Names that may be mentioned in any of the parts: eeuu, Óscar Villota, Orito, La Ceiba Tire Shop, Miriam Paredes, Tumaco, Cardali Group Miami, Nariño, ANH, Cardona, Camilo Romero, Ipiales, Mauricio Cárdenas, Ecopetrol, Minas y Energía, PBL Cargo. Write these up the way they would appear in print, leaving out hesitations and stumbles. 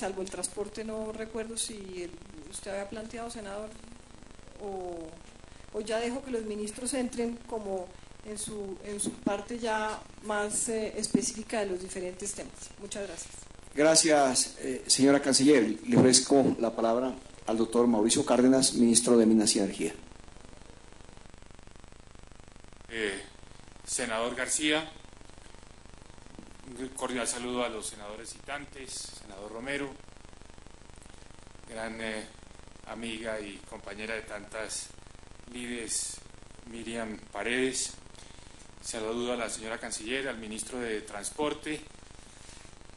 salvo el transporte, no recuerdo si usted había planteado, senador, o ya dejo que los ministros entren como en su parte ya más específica de los diferentes temas. Muchas gracias. Gracias, señora Canciller. Le ofrezco la palabra al doctor Mauricio Cárdenas, ministro de Minas y Energía. Senador García, un cordial saludo a los senadores citantes, senador Romero, gran amiga y compañera de tantas líderes, Miriam Paredes. Saludo a la señora canciller, al ministro de Transporte.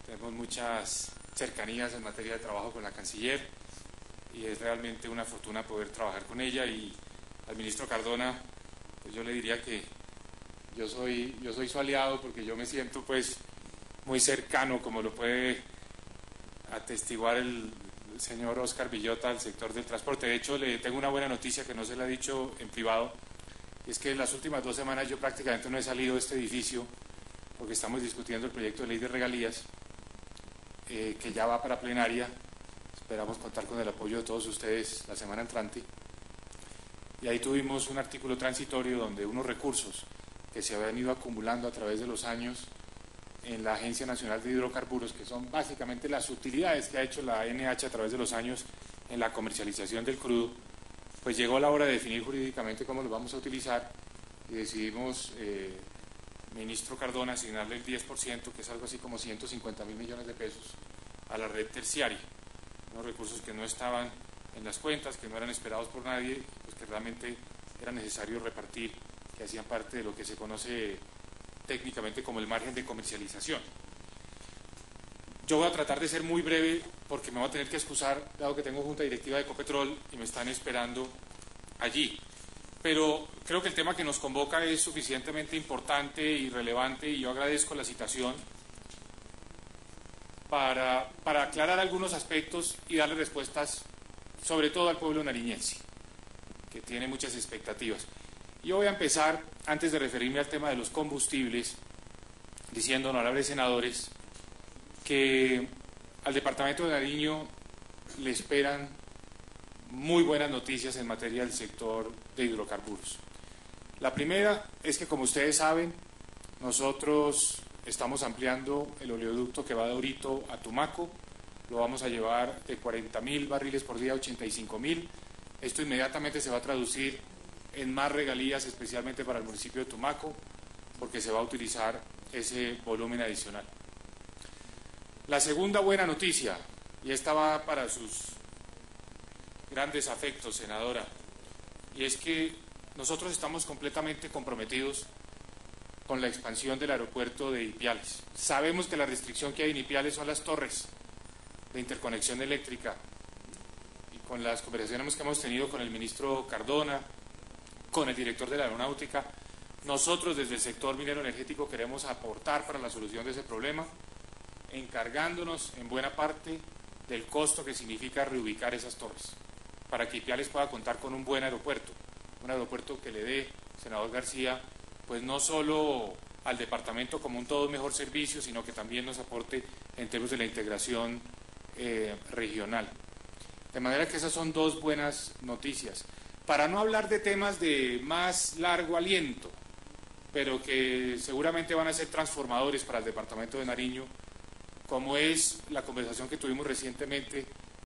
Tenemos muchas cercanías en materia de trabajo con la canciller y es realmente una fortuna poder trabajar con ella. Y al ministro Cardona, pues yo le diría que yo soy su aliado, porque yo me siento pues muy cercano, como lo puede atestiguar el señor Óscar Villota, al sector del transporte. De hecho, le tengo una buena noticia que no se la he dicho en privado, y es que en las últimas 2 semanas yo prácticamente no he salido de este edificio, porque estamos discutiendo el proyecto de ley de regalías, que ya va para plenaria. Esperamos contar con el apoyo de todos ustedes la semana entrante. Y ahí tuvimos un artículo transitorio donde unos recursos que se habían ido acumulando a través de los años en la Agencia Nacional de Hidrocarburos, que son básicamente las utilidades que ha hecho la ANH a través de los años en la comercialización del crudo, pues llegó la hora de definir jurídicamente cómo los vamos a utilizar, y decidimos, ministro Cardona, asignarle el 10%, que es algo así como 150.000 millones de pesos, a la red terciaria, unos recursos que no estaban en las cuentas, que no eran esperados por nadie, pues que realmente era necesario repartir, que hacían parte de lo que se conoce técnicamente como el margen de comercialización. Yo voy a tratar de ser muy breve porque me voy a tener que excusar, dado que tengo junta directiva de Ecopetrol y me están esperando allí, pero creo que el tema que nos convoca es suficientemente importante y relevante, y yo agradezco la citación para aclarar algunos aspectos y darle respuestas, sobre todo al pueblo nariñense, que tiene muchas expectativas. Yo voy a empezar, antes de referirme al tema de los combustibles, diciendo, honorables senadores, que al departamento de Nariño le esperan muy buenas noticias en materia del sector de hidrocarburos. La primera es que, como ustedes saben, nosotros estamos ampliando el oleoducto que va de Orito a Tumaco. Lo vamos a llevar de 40.000 barriles por día a 85.000. Esto inmediatamente se va a traducir en más regalías, especialmente para el municipio de Tumaco, porque se va a utilizar ese volumen adicional. La segunda buena noticia, y esta va para sus grandes afectos, senadora, y es que nosotros estamos completamente comprometidos con la expansión del aeropuerto de Ipiales. Sabemos que la restricción que hay en Ipiales son las torres de interconexión eléctrica, y con las conversaciones que hemos tenido con el ministro Cardona, con el director de la aeronáutica, nosotros desde el sector minero energético queremos aportar para la solución de ese problema, encargándonos en buena parte del costo que significa reubicar esas torres, para que Ipiales pueda contar con un buen aeropuerto, un aeropuerto que le dé, senador García, pues no solo al departamento como un todo mejor servicio, sino que también nos aporte en términos de la integración regional. De manera que esas son 2 buenas noticias. Para no hablar de temas de más largo aliento, pero que seguramente van a ser transformadores para el departamento de Nariño, como es la conversación que tuvimos recientemente